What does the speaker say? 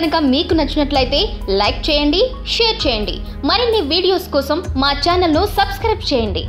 గనుక మీకు నచ్చినట్లయితే లైక్ చేయండి, షేర్ చేయండి. మరిన్ని వీడియోస్ కోసం మా ఛానల్ ను సబ్స్క్రైబ్ చేయండి.